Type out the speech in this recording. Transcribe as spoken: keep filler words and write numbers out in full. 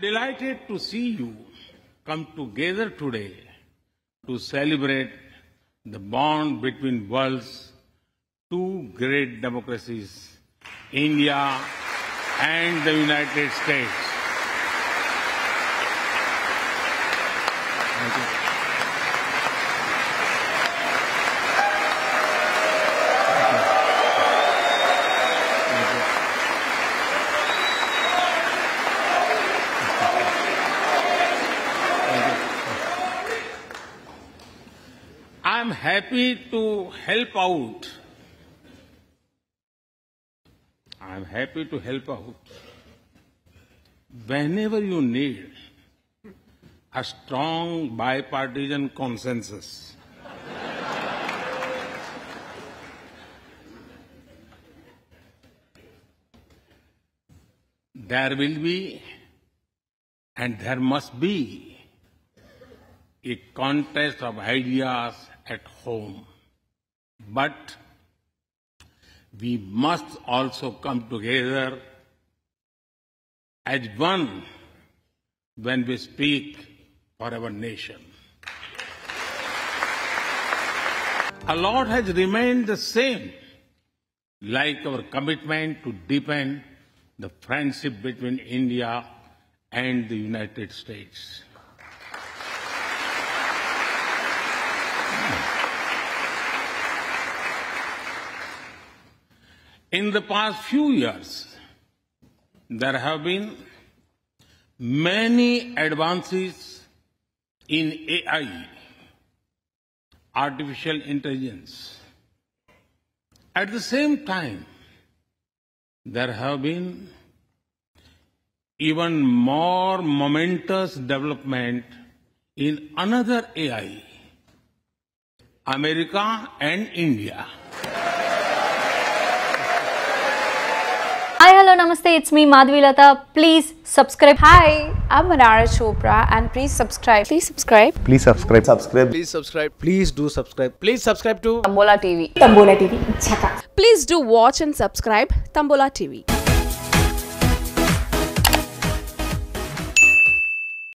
delighted to see you come together today to celebrate the bond between world's two great democracies, India and the United States. Thank you. I'm happy to help out. I'm happy to help out whenever you need a strong bipartisan consensus. There will be, and there must be, a contest of ideas at home, but we must also come together as one when we speak for our nation. A lot has remained the same, like our commitment to deepen the friendship between India and the United States. In the past few years, there have been many advances in A I, artificial intelligence. At the same time, there have been even more momentous development in another A I, America and India. Hi, hello, namaste, it's me, Madhavi Lata. Please subscribe. Hi, I'm Manara Chopra and please subscribe. Please subscribe. Please subscribe. Subscribe. Please subscribe. Please do subscribe. Please subscribe to Tambola T V. Tambola T V. Please do watch and subscribe Tambola T V.